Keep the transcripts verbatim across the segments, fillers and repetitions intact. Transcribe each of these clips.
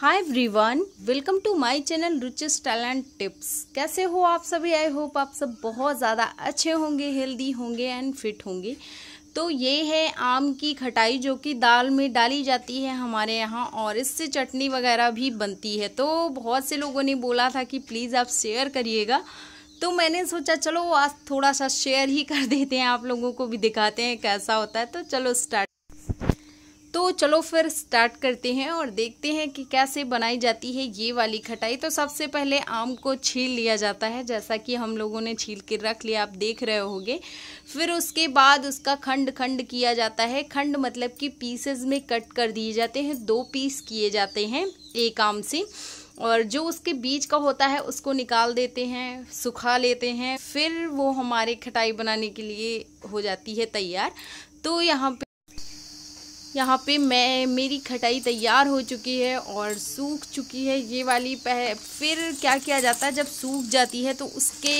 Hi everyone, welcome to my channel richest talent tips. कैसे हो आप सभी? आई होप आप सब बहुत ज़्यादा अच्छे होंगे, हेल्दी होंगे एंड फिट होंगे। तो ये है आम की खटाई जो कि दाल में डाली जाती है हमारे यहाँ, और इससे चटनी वगैरह भी बनती है। तो बहुत से लोगों ने बोला था कि प्लीज़ आप शेयर करिएगा, तो मैंने सोचा चलो आज थोड़ा सा शेयर ही कर देते हैं, आप लोगों को भी दिखाते हैं कैसा होता है। तो चलो स्टार्ट तो चलो फिर स्टार्ट करते हैं और देखते हैं कि कैसे बनाई जाती है ये वाली खटाई। तो सबसे पहले आम को छील लिया जाता है, जैसा कि हम लोगों ने छील के रख लिया, आप देख रहे होंगे। फिर उसके बाद उसका खंड खंड किया जाता है। खंड मतलब कि पीसेस में कट कर दिए जाते हैं, दो पीस किए जाते हैं एक आम से, और जो उसके बीज का होता है उसको निकाल देते हैं, सुखा लेते हैं, फिर वो हमारे खटाई बनाने के लिए हो जाती है तैयार। तो यहाँ पे यहाँ पे मैं मेरी खटाई तैयार हो चुकी है और सूख चुकी है ये वाली पह। फिर क्या किया जाता है, जब सूख जाती है तो उसके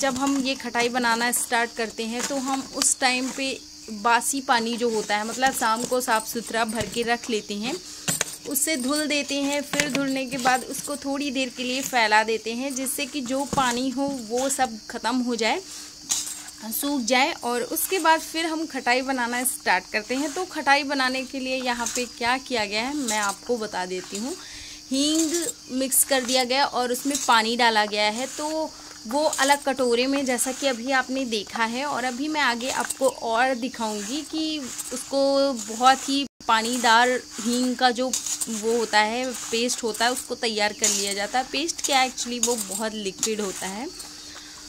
जब हम ये खटाई बनाना स्टार्ट करते हैं तो हम उस टाइम पे बासी पानी जो होता है, मतलब शाम को साफ़ सुथरा भर के रख लेते हैं, उससे धुल देते हैं। फिर धुलने के बाद उसको थोड़ी देर के लिए फैला देते हैं, जिससे कि जो पानी हो वो सब ख़त्म हो जाए, सूख जाए। और उसके बाद फिर हम खटाई बनाना स्टार्ट करते हैं। तो खटाई बनाने के लिए यहाँ पे क्या किया गया है मैं आपको बता देती हूँ। हींग मिक्स कर दिया गया और उसमें पानी डाला गया है, तो वो अलग कटोरे में, जैसा कि अभी आपने देखा है। और अभी मैं आगे आपको और दिखाऊंगी कि उसको बहुत ही पानीदार हींग का जो वो होता है पेस्ट होता है उसको तैयार कर लिया जाता है। पेस्ट क्या एक्चुअली, वो बहुत लिक्विड होता है।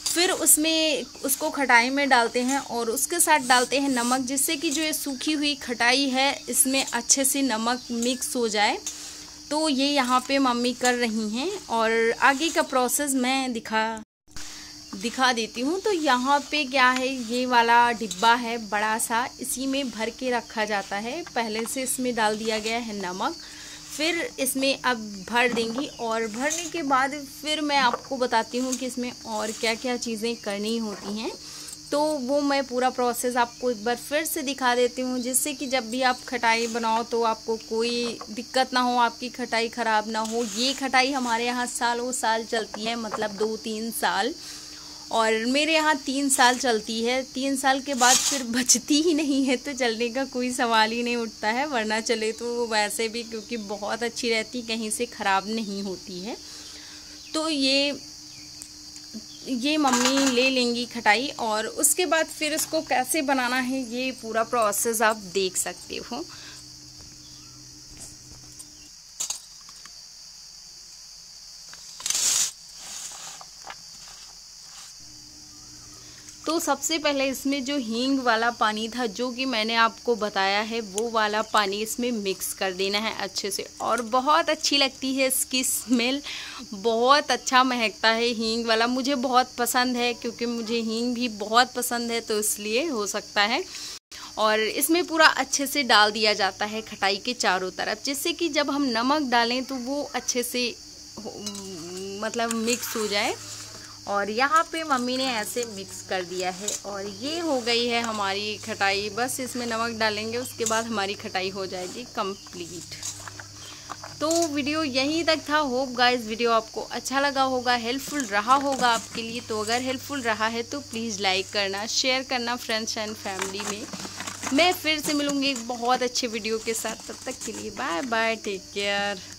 फिर उसमें उसको खटाई में डालते हैं और उसके साथ डालते हैं नमक, जिससे कि जो ये सूखी हुई खटाई है इसमें अच्छे से नमक मिक्स हो जाए। तो ये यहाँ पे मम्मी कर रही हैं और आगे का प्रोसेस मैं दिखा दिखा देती हूँ। तो यहाँ पे क्या है, ये वाला डिब्बा है बड़ा सा, इसी में भर के रखा जाता है। पहले से इसमें डाल दिया गया है नमक, फिर इसमें अब भर देंगी। और भरने के बाद फिर मैं आपको बताती हूँ कि इसमें और क्या क्या चीज़ें करनी होती हैं, तो वो मैं पूरा प्रोसेस आपको एक बार फिर से दिखा देती हूँ, जिससे कि जब भी आप खटाई बनाओ तो आपको कोई दिक्कत ना हो, आपकी खटाई ख़राब ना हो। ये खटाई हमारे यहाँ सालों साल चलती है, मतलब दो तीन साल, और मेरे यहाँ तीन साल चलती है। तीन साल के बाद फिर बचती ही नहीं है, तो चलने का कोई सवाल ही नहीं उठता है, वरना चले तो वैसे भी, क्योंकि बहुत अच्छी रहती, कहीं से ख़राब नहीं होती है। तो ये ये मम्मी ले लेंगी खटाई, और उसके बाद फिर इसको कैसे बनाना है ये पूरा प्रोसेस आप देख सकते हो। तो सबसे पहले इसमें जो हींग वाला पानी था, जो कि मैंने आपको बताया है, वो वाला पानी इसमें मिक्स कर देना है अच्छे से। और बहुत अच्छी लगती है इसकी स्मेल, बहुत अच्छा महकता है हींग वाला। मुझे बहुत पसंद है, क्योंकि मुझे हींग भी बहुत पसंद है, तो इसलिए हो सकता है। और इसमें पूरा अच्छे से डाल दिया जाता है खटाई के चारों तरफ, जिससे कि जब हम नमक डालें तो वो अच्छे से मतलब मिक्स हो जाए। और यहाँ पे मम्मी ने ऐसे मिक्स कर दिया है और ये हो गई है हमारी खटाई। बस इसमें नमक डालेंगे, उसके बाद हमारी खटाई हो जाएगी कंप्लीट। तो वीडियो यहीं तक था। होप गाइस वीडियो आपको अच्छा लगा होगा, हेल्पफुल रहा होगा आपके लिए। तो अगर हेल्पफुल रहा है तो प्लीज़ लाइक करना, शेयर करना फ्रेंड्स एंड फैमिली में। मैं फिर से मिलूँगी एक बहुत अच्छे वीडियो के साथ, तब तक के लिए बाय बाय, टेक केयर।